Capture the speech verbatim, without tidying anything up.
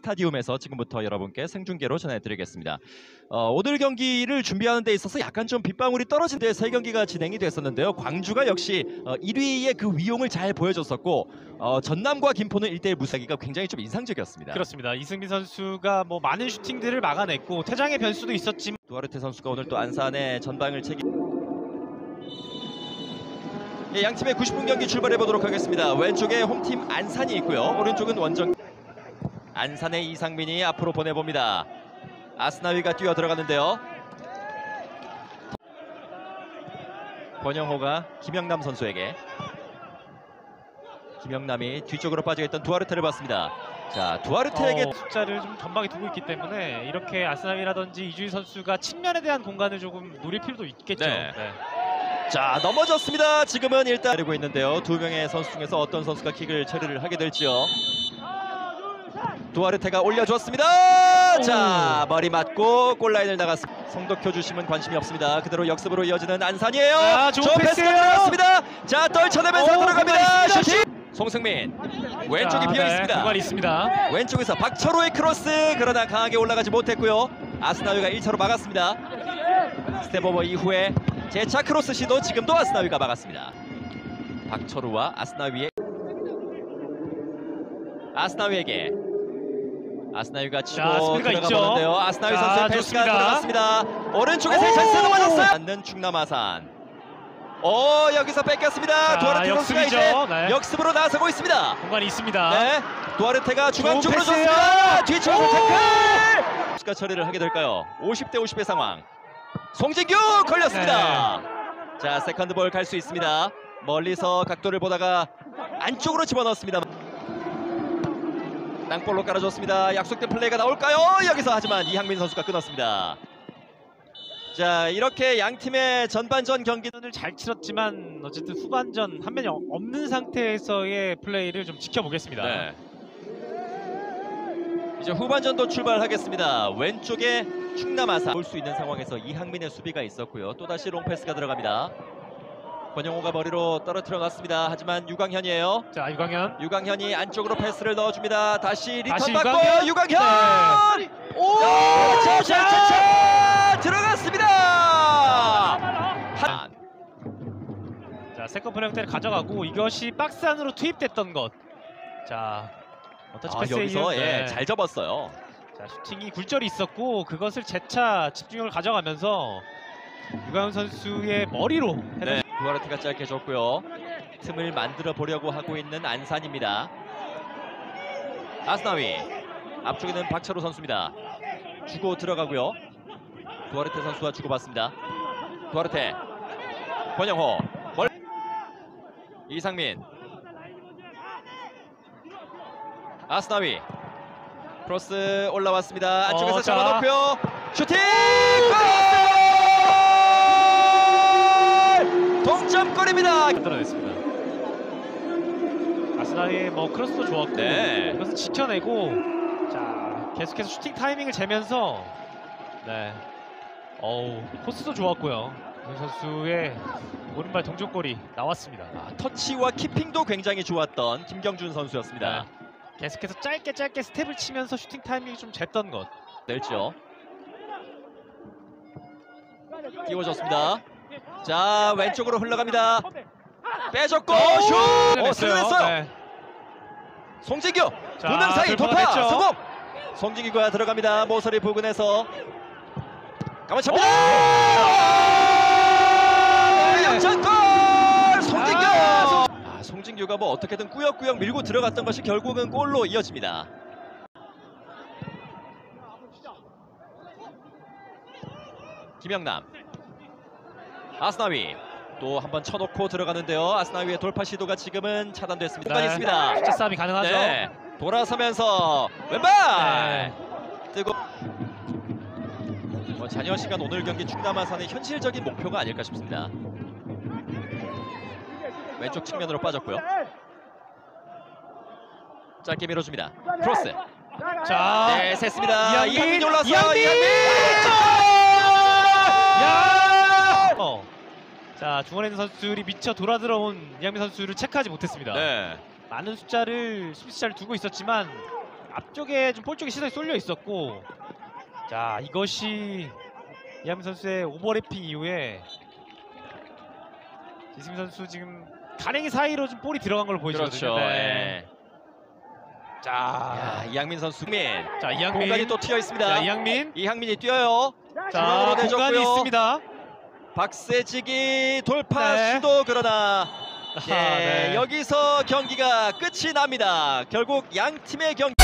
스타디움에서 지금부터 여러분께 생중계로 전해드리겠습니다. 어, 오늘 경기를 준비하는 데 있어서 약간 좀 빗방울이 떨어진 데 세 경기가 진행이 됐었는데요. 광주가 역시 어, 일 위의 그 위용을 잘 보여줬었고 어, 전남과 김포는 일 대 일 무사기가 굉장히 좀 인상적이었습니다. 그렇습니다. 이승민 선수가 뭐 많은 슈팅들을 막아냈고 퇴장의 변수도 있었지만 두아르테 선수가 오늘 또 안산의 전방을 책임... 예, 양팀의 구십 분 경기 출발해보도록 하겠습니다. 왼쪽에 홈팀 안산이 있고요. 오른쪽은 원정 안산의 이상민이 앞으로 보내봅니다. 아스나위가 뛰어들어가는데요. 권영호가 김영남 선수에게, 김영남이 뒤쪽으로 빠져있던 두아르테를 봤습니다. 자, 두아르테에게 어, 숫자를 좀 전방에 두고 있기 때문에 이렇게 아스나위라든지 이주희 선수가 측면에 대한 공간을 조금 노릴 필요도 있겠죠. 네. 네. 자, 넘어졌습니다. 지금은 일단 기다리고 있는데요. 두 명의 선수 중에서 어떤 선수가 킥을 처리를 하게 될지요. 두아르테가 올려주었습니다. 자, 머리 맞고 골라인을 나갔습니다. 송도표 주심은 관심이 없습니다. 그대로 역습으로 이어지는 안산이에요. 아, 좋은 패스가 들어갔습니다. 자, 떨쳐내면서 오, 들어갑니다. 슈팅! 송승민 왼쪽이 아, 비어 네, 있습니다. 구간이 있습니다. 왼쪽에서 박철호의 크로스, 그러나 강하게 올라가지 못했고요. 아스나위가 일 차로 막았습니다. 스텝오버 이후에 재차 크로스 시도, 지금도 아스나위가 막았습니다. 박철우와 아스나위의 아스나위에게 아스나위가 치고 들어가는데요. 아스나위 선수의 패스가 들어갔습니다. 오른쪽에서 찬스가 맞았어요. 맞는 충남 아산. 오, 여기서 뺏겼습니다. 자, 두아르테 선수가 이제 네. 역습으로 나서고 있습니다. 공간이 있습니다. 네, 두아르테가 중앙 쪽으로 줬습니다. 뒤쪽으로 태클. 수가 처리를 하게 될까요? 오십 대 오십의 상황. 송진규 걸렸습니다. 네. 자, 세컨드 볼 갈 수 있습니다. 멀리서 각도를 보다가 안쪽으로 집어넣었습니다. 땅볼로 깔아줬습니다. 약속된 플레이가 나올까요? 여기서 하지만 이항민 선수가 끊었습니다. 자, 이렇게 양팀의 전반전 경기를 잘 치렀지만 어쨌든 후반전 한 면이 없는 상태에서의 플레이를 좀 지켜보겠습니다. 네. 이제 후반전도 출발하겠습니다. 왼쪽에 충남 아산 볼 수 있는 상황에서 이항민의 수비가 있었고요. 또다시 롱패스가 들어갑니다. 권영호가 머리로 떨어뜨려 놨습니다. 하지만 유강현이에요. 자, 유강현. 유강현이 안쪽으로 패스를 넣어줍니다. 다시 리턴 다시 받고 유강현! 유강현! 네. 오! 자, 자, 자, 자! 들어갔습니다! 한. 자, 세컨 프레임대를 가져가고 이것이 박스 안으로 투입됐던 것. 자, 아, 여기서 예, 잘 접었어요. 자, 슈팅이 굴절이 있었고 그것을 재차 집중력을 가져가면서 유강현 선수의 머리로 네, 두아르테가 짧게 줬고요. 틈을 만들어 보려고 하고 있는 안산입니다. 아스나위 앞쪽에는 박철호 선수입니다. 주고 들어가고요. 두아르테 선수와 주고받습니다. 두아르테, 권영호, 멀... 이상민, 아스나위 크로스 올라왔습니다. 안쪽에서 어, 잡아놓고요. 슈팅! 골! 동점골입니다. 떨어졌습니다. 아스나위의 뭐 크로스도 좋았고 네. 그래서 지켜내고 자, 계속해서 슈팅 타이밍을 재면서 네. 어우, 코스도 좋았고요. 이 선수의 오른발 동점골이 나왔습니다. 아, 터치와 키핑도 굉장히 좋았던 김경준 선수였습니다. 네. 계속해서 짧게 짧게 스텝을 치면서 슈팅 타이밍이 좀 쟀던 것. 될지요. 띄워줬습니다. 자, 왼쪽으로 흘러갑니다. 빼줬고 슛! 어, 들어냈어요. 네. 송진규 두 명 사이 돌파 성공. 송진규가 들어갑니다. 모서리 부근에서 가만찹니다. 양천골 송진규. 송진규가 뭐 어떻게든 꾸역꾸역 밀고 들어갔던 것이 결국은 골로 이어집니다. 김영남, 아스나위 또 한번 쳐놓고 들어가는데요. 아스나위의 돌파 시도가 지금은 차단됐습니다. 네. 있습니다. 숫자 싸움이 가능하죠. 네. 돌아서면서 왼발 네. 뜨고 뭐 잔여 시간 오늘 경기 충남 아산의 현실적인 목표가 아닐까 싶습니다. 왼쪽 측면으로 빠졌고요. 짧게 밀어줍니다. 크로스. 자, 네, 셌습니다. 이항민이 올라서 이항민! 야! 어. 자, 중원에 있는 선수들이 미쳐 돌아 들어온 이항민 선수를 체크하지 못했습니다. 네. 많은 숫자를 수비 숫자를 두고 있었지만 앞쪽에 좀 볼 쪽에 시선이 쏠려 있었고, 자 이것이 이항민 선수의 오버래핑 이후에 이승민 선수 지금 가랭이 사이로 좀 볼이 들어간 걸 보여주거든요. 그렇죠. 네. 자, 야, 이항민 선수. 자, 이항민. 공간이 또 튀어 있습니다. 자, 이항민. 이항민이 뛰어요. 자, 공간이 있습니다. 박세지기 돌파 네. 시도 그러나 예, 아, 네. 여기서 경기가 끝이 납니다. 결국 양 팀의 경기.